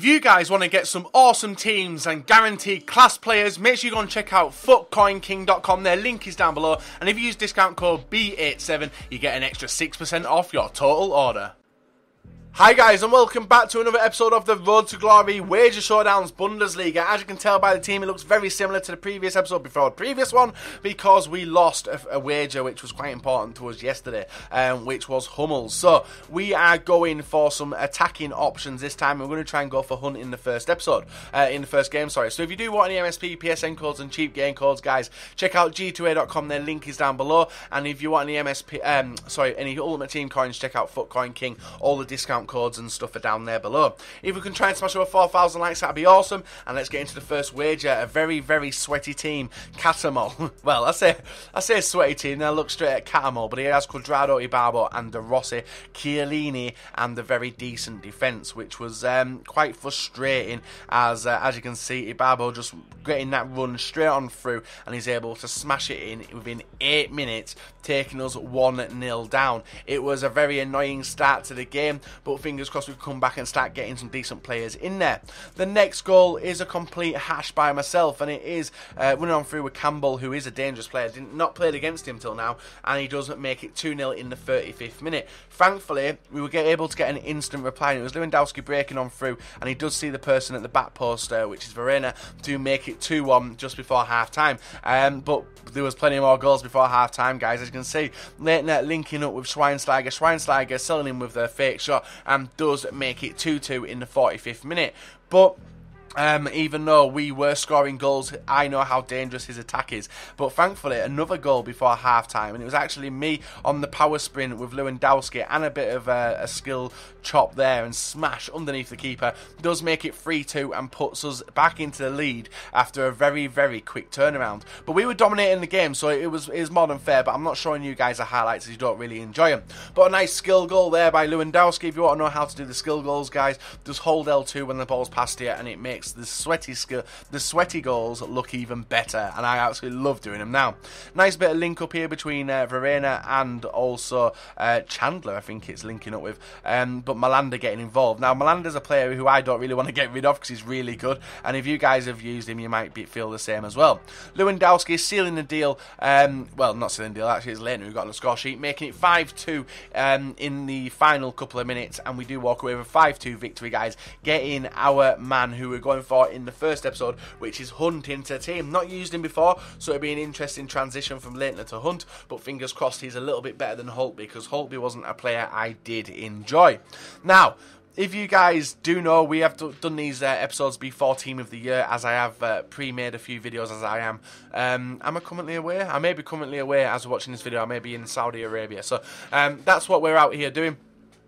If you guys want to get some awesome teams and guaranteed class players, make sure you go and check out FootCoinKing.com. Their link is down below. And if you use discount code B87, you get an extra 6% off your total order. Hi guys, and welcome back to another episode of the Road to Glory Wager Showdowns Bundesliga. As you can tell by the team, it looks very similar to the previous episode before the previous one, because we lost a wager which was quite important to us yesterday, which was Hummels. So we are going for some attacking options this time. We're going to try and go for Hunt in the first episode, in the first game, sorry. So if you do want any MSP, PSN codes and cheap game codes, guys, check out G2A.com. Their link is down below. And if you want any any Ultimate Team coins, check out FootCoin King. All the discount codes and stuff are down there below. If we can try and smash over 4,000 likes, that'd be awesome. And let's get into the first wager. A very, very sweaty team, Catamol. Well, I say sweaty team. Now look straight at Catamol, but he has Cuadrado, Ibarbo, and De Rossi, Chiellini, and a very decent defence, which was quite frustrating. As you can see, Ibarbo just getting that run straight on through, and he's able to smash it in within 8 minutes, taking us 1-0 down. It was a very annoying start to the game, but fingers crossed we come back and start getting some decent players in there. The next goal is a complete hash by myself, and it is running on through with Campbell, who is a dangerous player. Did not play against him till now, and he doesn't make it 2-0 in the 35th minute. Thankfully, we were able to get an instant reply, and it was Lewandowski breaking on through, and he does see the person at the back post, which is Verena, to make it 2-1 just before half-time. But there was plenty more goals before half-time, guys. As you can see, Leitner linking up with Schweinsteiger. Schweinsteiger selling him with their fake shot, and does make it 2-2 in the 45th minute. But even though we were scoring goals, I know how dangerous his attack is. But thankfully, another goal before half-time, and it was actually me on the power sprint with Lewandowski, and a bit of a skill chop there and smash underneath the keeper, does make it 3-2 and puts us back into the lead after a very, very quick turnaround. But we were dominating the game, so it was more than fair, but I'm not showing you guys the highlights as you don't really enjoy them. But a nice skill goal there by Lewandowski. If you want to know how to do the skill goals, guys, just hold L2 when the ball's past here, and it makes the sweaty goals look even better, and I absolutely love doing them now. Nice bit of link up here between Verena and also Chandler, I think it's linking up with, but Melander getting involved. Now, Melander's a player who I don't really want to get rid of because he's really good, and if you guys have used him, you might feel the same as well. Lewandowski sealing the deal, well, not sealing the deal, actually it's Lainey who got on the score sheet, making it 5-2 in the final couple of minutes, and we do walk away with a 5-2 victory, guys, getting our man who we're going for in the first episode, which is Hunt, into the team. Not used him before, so it'll be an interesting transition from Leitner to Hunt, but fingers crossed he's a little bit better than Holtby, because Holtby wasn't a player I did enjoy. Now, if you guys do know, we have done these episodes before Team of the Year, as I have pre-made a few videos, as I am. Am I currently away? I may be currently away as we're watching this video. I may be in Saudi Arabia. So that's what we're out here doing.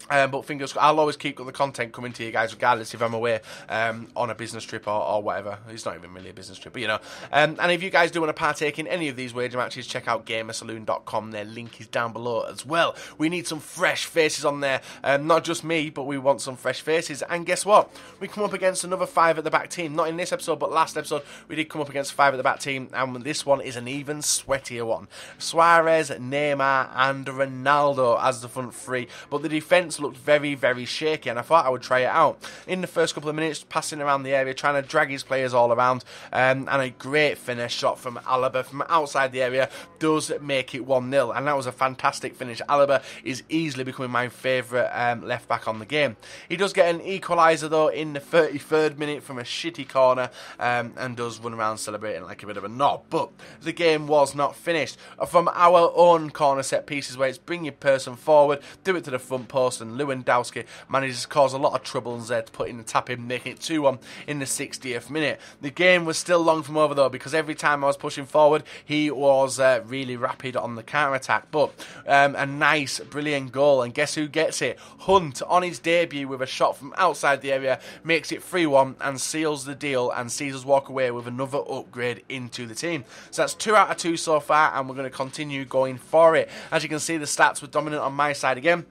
But fingers crossed, I'll always keep the content coming to you guys, regardless if I'm away on a business trip or whatever. It's not even really a business trip, but you know. And if you guys do want to partake in any of these wager matches, check out gamersaloon.com. Their link is down below as well. We need some fresh faces on there. Not just me, but we want some fresh faces. And guess what? We come up against another five-at-the-back team. Not in this episode, but last episode, we did come up against a five-at-the-back team. And this one is an even sweatier one. Suarez, Neymar, and Ronaldo as the front three. But the defence looked very, very shaky, and I thought I would try it out. In the first couple of minutes, passing around the area, trying to drag his players all around, and a great finish shot from Alaba from outside the area does make it 1-0, and that was a fantastic finish. Alaba is easily becoming my favourite left-back on the game. He does get an equaliser, though, in the 33rd minute from a shitty corner, and does run around celebrating like a bit of a knob, but the game was not finished. From our own corner set pieces, where it's bring your person forward, do it to the front post, and Lewandowski manages to cause a lot of trouble and Zed putting the tap in, making it 2-1 in the 60th minute. The game was still long from over, though, because every time I was pushing forward, he was really rapid on the counter-attack. But a nice, brilliant goal, and guess who gets it? Hunt, on his debut with a shot from outside the area, makes it 3-1 and seals the deal, and sees us walk away with another upgrade into the team. So that's 2 out of 2 so far, and we're going to continue going for it. As you can see, the stats were dominant on my side again.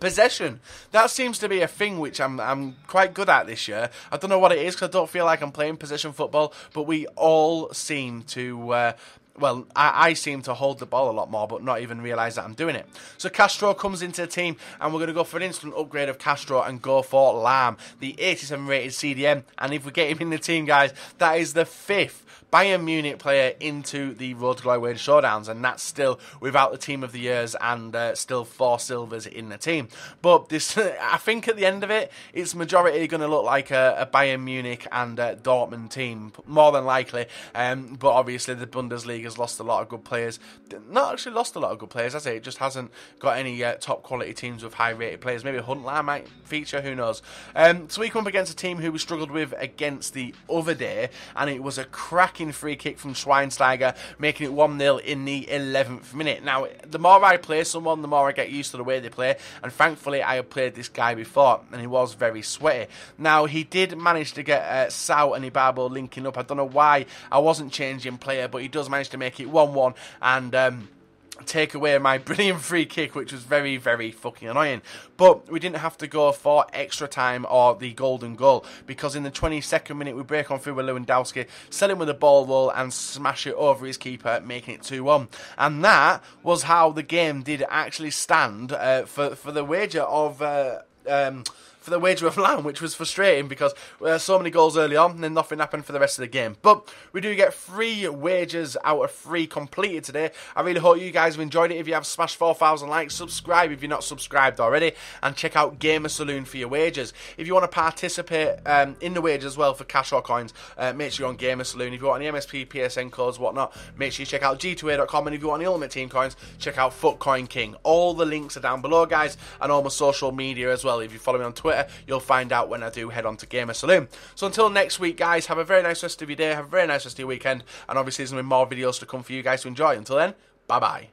Possession. That seems to be a thing which I'm quite good at this year. I don't know what it is, because I don't feel like I'm playing possession football, but we all seem to well, I seem to hold the ball a lot more, but not even realise that I'm doing it. So Castro comes into the team, and we're going to go for an instant upgrade of Castro and go for Lahm, the 87 rated CDM. And if we get him in the team, guys, that is the 5th Bayern Munich player into the Road to Glory Wayne Showdowns, and that's still without the Team of the Years and still 4 silvers in the team. But this, I think at the end of it, it's majority going to look like a Bayern Munich and Dortmund team, more than likely. But obviously the Bundesliga has lost a lot of good players. Not actually lost a lot of good players, has it? It just hasn't got any top quality teams with high rated players. Maybe Huntelaar might feature, who knows. So we come up against a team who we struggled with against the other day, and it was a cracking free kick from Schweinsteiger, making it 1-0 in the 11th minute. Now, the more I play someone, the more I get used to the way they play, and thankfully I have played this guy before, and he was very sweaty. Now, he did manage to get Sau and Ibarbo linking up. I don't know why I wasn't changing player, but he does manage to make it 1-1 and take away my brilliant free kick, which was very, very fucking annoying. But we didn't have to go for extra time or the golden goal, because in the 22nd minute we break on through with Lewandowski, sell him with a ball roll and smash it over his keeper, making it 2-1. And that was how the game did actually stand for the wager of Lahm, which was frustrating because we had so many goals early on and then nothing happened for the rest of the game. But we do get 3 wagers out of 3 completed today. I really hope you guys have enjoyed it. If you have, smashed 4,000 likes, subscribe if you're not subscribed already, and check out Gamer Saloon for your wagers. If you want to participate in the wagers as well for cash or coins, make sure you're on Gamer Saloon. If you want any MSP, PSN codes, whatnot, make sure you check out G2A.com, and if you want any Ultimate Team coins, check out FootCoinKing. All the links are down below, guys, and all my social media as well. If you follow me on Twitter, you'll find out when I do head on to Gamer Saloon. So until next week, guys, have a very nice rest of your day, have a very nice rest of your weekend, and obviously there's going to be more videos to come for you guys to enjoy. Until then, bye-bye.